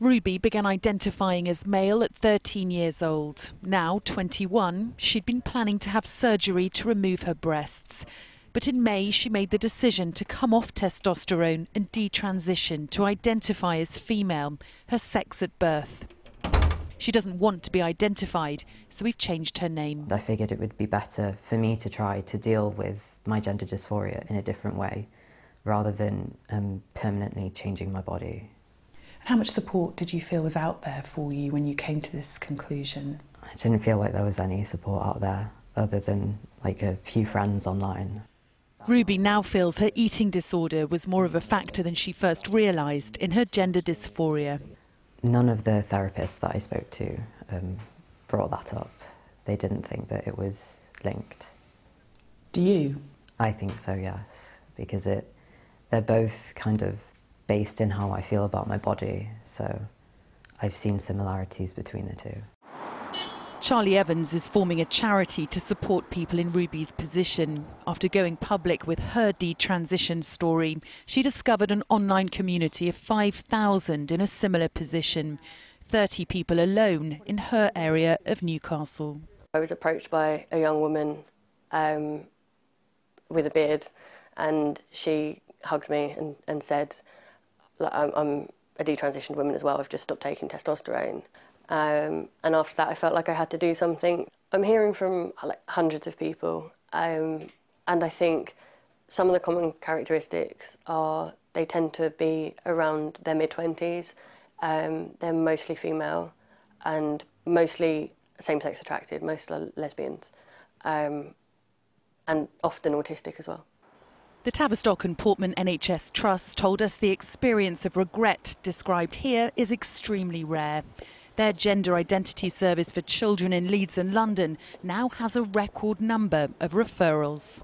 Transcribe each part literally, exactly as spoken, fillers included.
Ruby began identifying as male at thirteen years old. Now twenty-one, she'd been planning to have surgery to remove her breasts. But in May, she made the decision to come off testosterone and detransition to identify as female, her sex at birth. She doesn't want to be identified, so we've changed her name. I figured it would be better for me to try to deal with my gender dysphoria in a different way, rather than um, permanently changing my body. How much support did you feel was out there for you when you came to this conclusion? I didn't feel like there was any support out there, other than like a few friends online. Ruby now feels her eating disorder was more of a factor than she first realised in her gender dysphoria. None of the therapists that I spoke to um, brought that up. They didn't think that it was linked. Do you? I think so, yes, because it, they're both kind of based in how I feel about my body, so I've seen similarities between the two. Charlie Evans is forming a charity to support people in Ruby's position. After going public with her detransition story, she discovered an online community of five thousand in a similar position, thirty people alone in her area of Newcastle. I was approached by a young woman um, with a beard, and she hugged me and, and said, I'm, I'm a detransitioned woman as well, I've just stopped taking testosterone. Um, and after that I felt like I had to do something. I'm hearing from like hundreds of people, um, and I think some of the common characteristics are they tend to be around their mid-twenties, um, they're mostly female and mostly same-sex attracted, mostly lesbians, um, and often autistic as well. The Tavistock and Portman N H S Trust told us the experience of regret described here is extremely rare. Their gender identity service for children in Leeds and London now has a record number of referrals.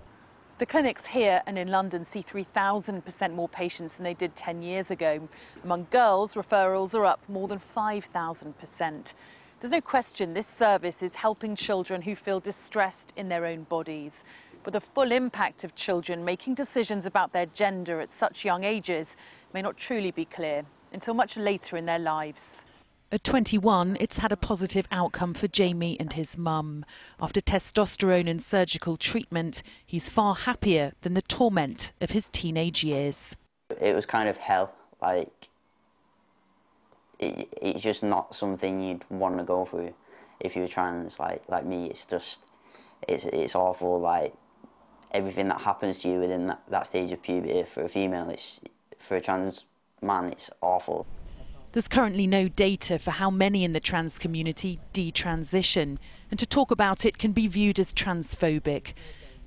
The clinics here and in London see three thousand percent more patients than they did ten years ago. Among girls, referrals are up more than five thousand percent. There's no question this service is helping children who feel distressed in their own bodies. But the full impact of children making decisions about their gender at such young ages may not truly be clear until much later in their lives. At twenty-one, it's had a positive outcome for Jamie and his mum. After testosterone and surgical treatment, he's far happier than the torment of his teenage years. It was kind of hell. Like, it, it's just not something you'd want to go through if you were trans. Like, like me, it's just, it's, it's awful. Like, everything that happens to you within that, that stage of puberty for a female, it's, for a trans man, it's awful. There's currently no data for how many in the trans community detransition, and to talk about it can be viewed as transphobic.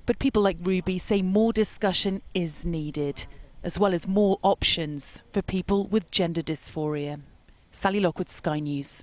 But people like Ruby say more discussion is needed, as well as more options for people with gender dysphoria. Sally Lockwood, Sky News.